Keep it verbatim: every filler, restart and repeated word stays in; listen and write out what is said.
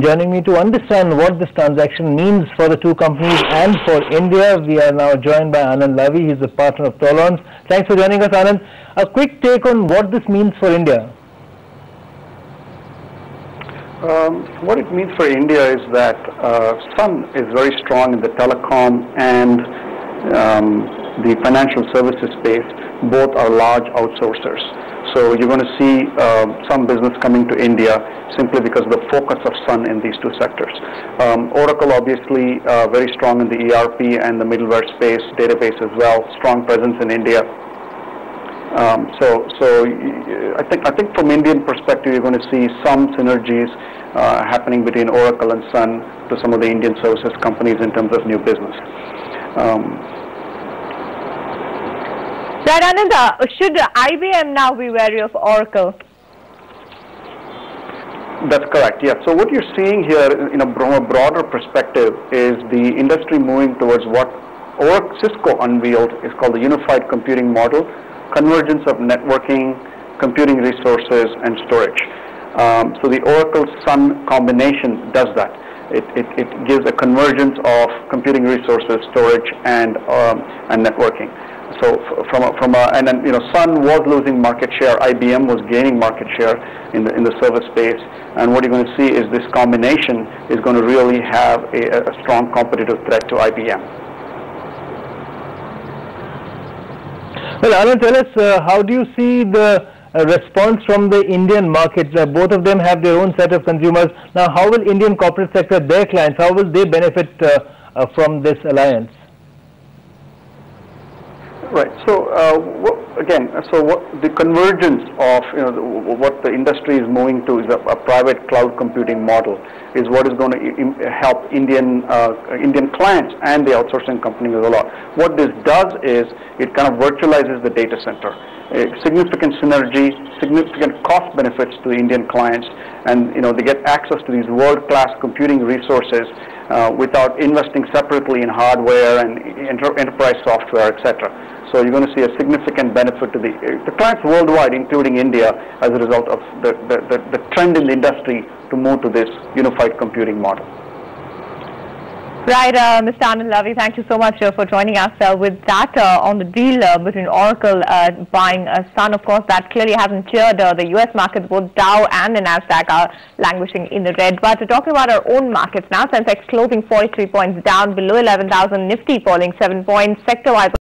Joining me to understand what this transaction means for the two companies and for India, we are now joined by Anand Lavi. He's a partner of Tholons. Thanks for joining us, Anand. A quick take on what this means for India. Um, what it means for India is that uh, Sun is very strong in the telecom and um, the financial services space. Both are large outsourcers. So you're going to see uh, some business coming to India simply because of the focus of Sun in these two sectors. Um, Oracle, obviously, uh, very strong in the E R P and the middleware space, database as well, strong presence in India. Um, so, so I think I think from Indian perspective, you're going to see some synergies uh, happening between Oracle and Sun to some of the Indian services companies in terms of new business. Um, That Ananda, should I B M now be wary of Oracle? That's correct, yeah. So what you're seeing here in a broader perspective is the industry moving towards what Cisco unveiled is called the unified computing model, convergence of networking, computing resources, and storage. Um, so the Oracle-Sun combination does that. It, it, it gives a convergence of computing resources, storage, and um, and networking. So from a, from a, and then, you know, Sun was losing market share. I B M was gaining market share in the in the service space. And what you're going to see is this combination is going to really have a, a strong competitive threat to I B M. Well, Anand, tell us uh, how do you see the Uh, response from the Indian markets? Uh, both of them have their own set of consumers. Now, how will Indian corporate sector, their clients, how will they benefit uh, uh, from this alliance? Right. So uh, what, again, so what the convergence of you know the, what the industry is moving to is a, a private cloud computing model is what is going to im help Indian uh, Indian clients and the outsourcing companies a lot. What this does is it kind of virtualizes the data center. A significant synergy, significant cost benefits to the Indian clients, and you know they get access to these world-class computing resources uh, without investing separately in hardware and inter enterprise software, et cetera. So you're going to see a significant benefit to the, the clients worldwide, including India, as a result of the, the, the, the trend in the industry to move to this unified computing model. Right, uh, Mister Anand Lavi, thank you so much uh, for joining us uh, with that uh, on the deal uh, between Oracle uh, buying uh, Sun. Of course, that clearly hasn't cheered uh, the U S markets. Both Dow and the NASDAQ are languishing in the red. But uh, talking about our own markets now, Sensex closing forty-three points down below eleven thousand, Nifty falling seven points, sector-wide.